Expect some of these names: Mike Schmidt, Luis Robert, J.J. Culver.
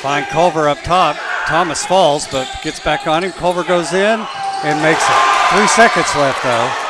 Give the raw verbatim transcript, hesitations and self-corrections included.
Find Culver up top. Thomas falls, but gets back on him. Culver goes in and makes it. Three seconds left, though.